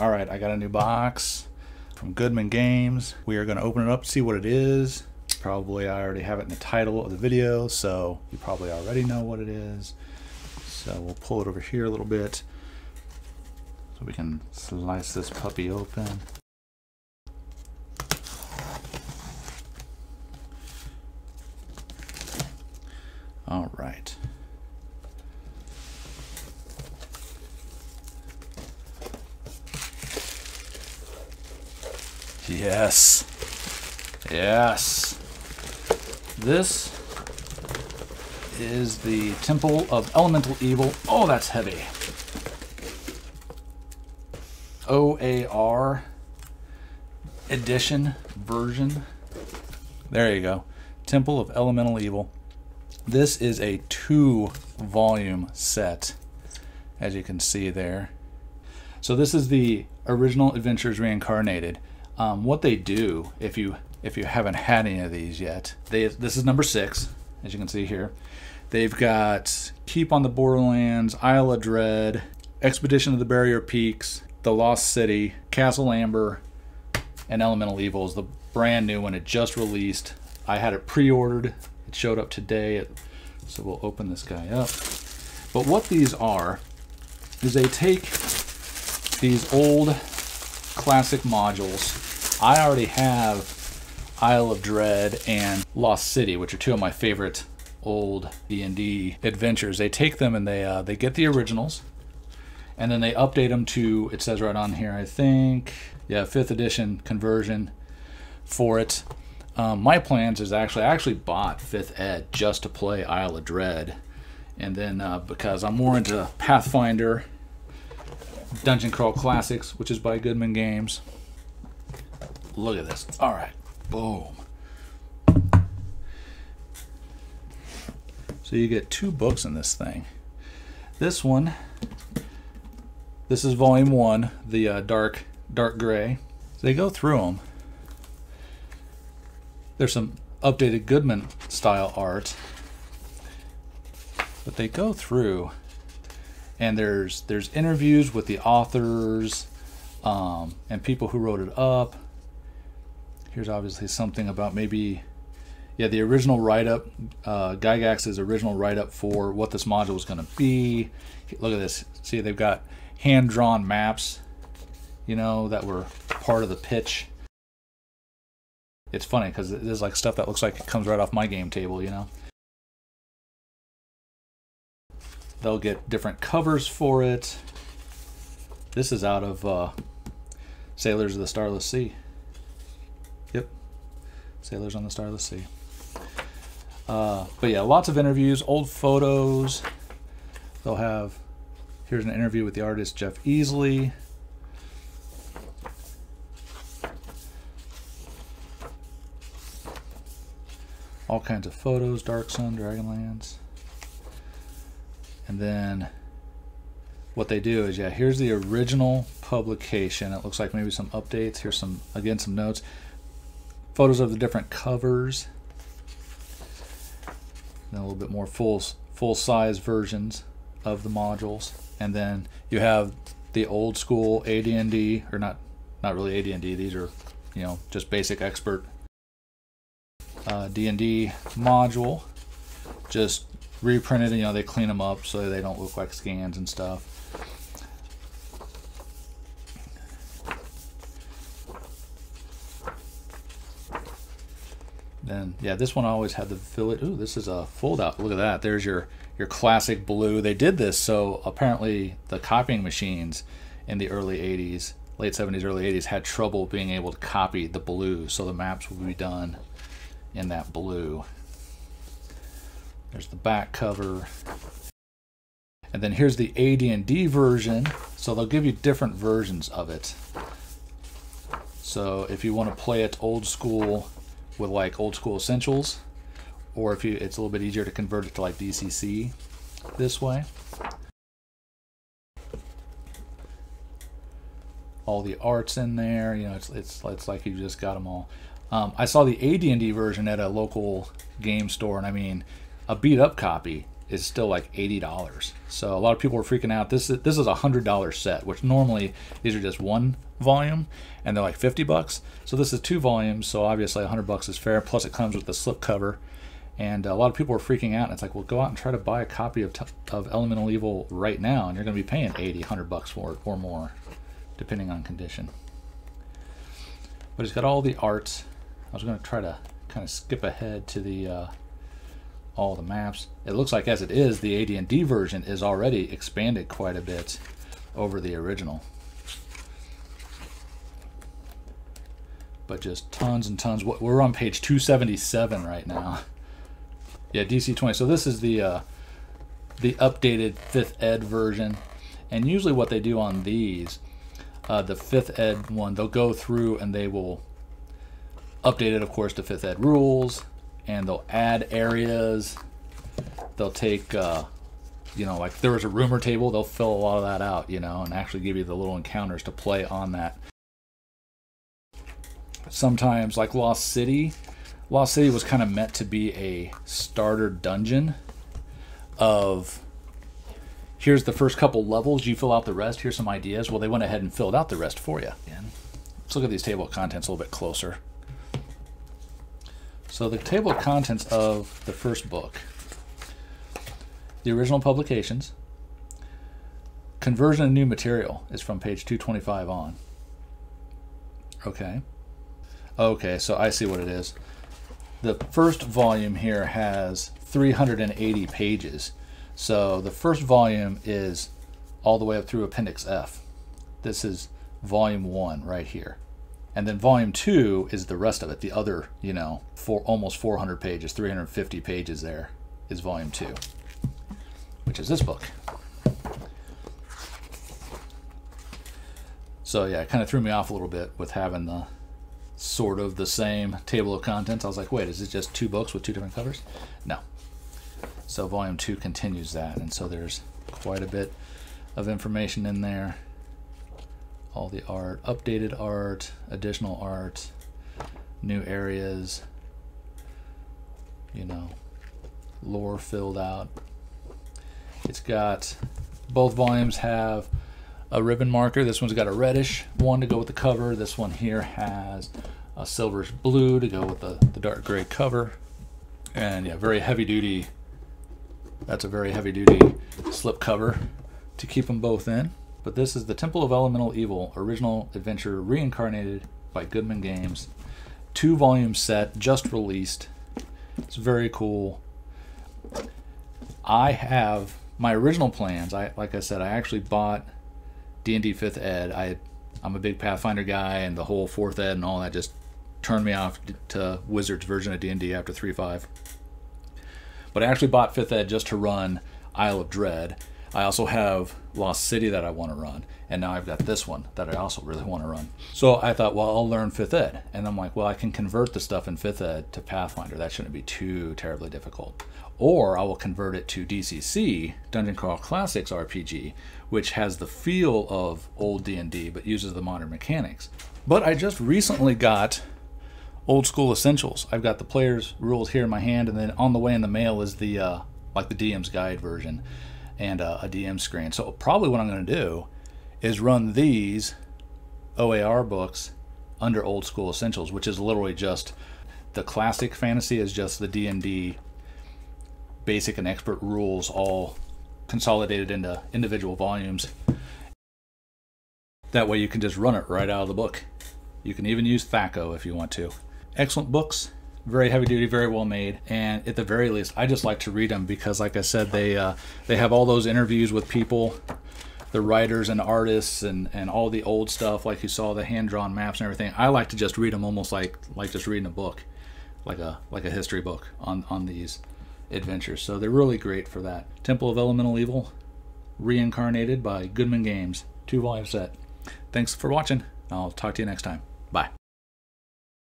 All right, I got a new box from Goodman Games. We are going to open it up, see what it is. Probably I already have it in the title of the video, so you probably already know what it is. So we'll pull it over here a little bit so we can slice this puppy open. All right. Yes. Yes. This is the Temple of Elemental Evil. Oh, that's heavy. OAR edition version. There you go. Temple of Elemental Evil. This is a 2-volume set, as you can see there. So this is the Original Adventures Reincarnated. What they do, if you haven't had any of these yet, this is number 6, as you can see here. They've got Keep on the Borderlands, Isle of Dread, Expedition of the Barrier Peaks, The Lost City, Castle Amber, and Elemental Evil is the brand new one. It just released. I had it pre-ordered. It showed up today, so we'll open this guy up. But what these are is they take these old classic modules. I already have Isle of Dread and Lost City, which are two of my favorite old D&D adventures. They take them and they get the originals, and then they update them to, it says right on here, I think, yeah, 5th edition conversion for it. My plans is I actually bought 5th Ed just to play Isle of Dread, and then because I'm more into Pathfinder, Dungeon Crawl Classics, which is by Goodman Games. Look at this. All right, boom. So you get 2 books in this thing. This one, this is volume 1, the dark gray. So they go through them. There's some updated Goodman style art, but they go through. And there's interviews with the authors and people who wrote it up. Here's obviously something about maybe, yeah, the original write-up, Gygax's original write-up for what this module was going to be. Look at this. See, they've got hand-drawn maps, you know, that were part of the pitch. It's funny because there's like stuff that looks like it comes right off my game table, you know. They'll get different covers for it. This is out of Sailors of the Starless Sea. Yep, Sailors on the Starless Sea. But yeah, lots of interviews, old photos. They'll have, here's an interview with the artist Jeff Easley. All kinds of photos, Dark Sun, Dragonlance. And then what they do is, yeah, here's the original publication. It looks like maybe some updates. Here's some, again, some notes. Photos of the different covers. And a little bit more full-size versions of the modules. And then you have the old school AD&D, or not really AD&D. These are, you know, just basic expert D&D module. Just reprinted, you know, they clean them up so they don't look like scans and stuff. Then, yeah, this one always had the fillet. Ooh, this is a fold-out. Look at that. There's your classic blue. They did this, so apparently the copying machines in the early 80s, late 70s, early 80s, had trouble being able to copy the blue, so the maps would be done in that blue. There's the back cover. And then here's the AD&D version. So they'll give you different versions of it. So if you want to play it old school with like Old School Essentials, or if you, it's a little bit easier to convert it to like DCC this way. All the art's in there. You know, it's like you just got them all. I saw the AD&D version at a local game store, and I mean, a beat-up copy is still like $80. So a lot of people were freaking out. This is a $100 set, which normally these are just one volume and they're like $50. So this is two volumes, so obviously $100 is fair. Plus it comes with the slip cover. And a lot of people were freaking out. And it's like, well, go out and try to buy a copy of Elemental Evil right now, and you're going to be paying $80, $100 for it or more, depending on condition. But it's got all the art. I was going to try to kind of skip ahead to the all the maps. It looks like as it is, the AD&D version is already expanded quite a bit over the original. But just tons and tons. We're on page 277 right now. Yeah, DC 20. So this is the updated 5th ed version, and usually what they do on these, the 5th ed one, they'll go through and they will update it, of course, to 5th ed rules, and they'll add areas. They'll take, you know, like there was a rumor table. They'll fill a lot of that out, you know, and actually give you the little encounters to play on that. Sometimes, like Lost City. Lost City was kind of meant to be a starter dungeon of, here's the first couple levels, you fill out the rest, here's some ideas. Well, they went ahead and filled out the rest for you. And let's look at these table of contents a little bit closer. So the table of contents of the first book, the original publications, conversion of new material is from page 225 on. Okay. Okay, so I see what it is. The first volume here has 380 pages. So the first volume is all the way up through Appendix F. This is volume 1 right here. And then volume 2 is the rest of it. The other, you know, almost 400 pages, 350 pages there is volume 2, which is this book. So yeah, it kind of threw me off a little bit with having the sort of the same table of contents. I was like, wait, is it just two books with two different covers? No. So volume 2 continues that, and so there's quite a bit of information in there. All the art, updated art, additional art, new areas, you know, lore filled out. It's got, both volumes have a ribbon marker. This one's got a reddish one to go with the cover. This one here has a silverish blue to go with the dark gray cover. And yeah, very heavy duty. That's a very heavy duty slip cover to keep them both in. But this is the Temple of Elemental Evil, Original Adventure Reincarnated by Goodman Games. 2 volume set, just released. It's very cool. I have my original plans. Like I said, I actually bought D&D 5th Ed. I'm a big Pathfinder guy, and the whole 4th Ed and all that just turned me off to Wizards version of D&D after 3.5. But I actually bought 5th Ed just to run Isle of Dread. I also have Lost City that I want to run, and now I've got this one that I also really want to run. So I thought, well, I'll learn 5th Ed. And I'm like, well, I can convert the stuff in 5th Ed to Pathfinder. That shouldn't be too terribly difficult. Or I will convert it to DCC, Dungeon Crawl Classics RPG, which has the feel of old D&D but uses the modern mechanics. But I just recently got Old School Essentials. I've got the player's rules here in my hand, and then on the way in the mail is the like the DM's guide version and a DM screen. So probably what I'm going to do is run these OAR books under Old School Essentials, which is literally just the classic fantasy is just the D&D basic and expert rules all consolidated into individual volumes. That way you can just run it right out of the book. You can even use Thac0 if you want to. Excellent books, very heavy duty, very well made, and at the very least, I just like to read them because, like I said, they have all those interviews with people, the writers and artists, and all the old stuff, like you saw the hand-drawn maps and everything. I like to just read them almost like just reading a book, like a history book on these adventures. So they're really great for that. Temple of Elemental Evil, Reincarnated by Goodman Games, 2 volume set. Thanks for watching. I'll talk to you next time. Bye.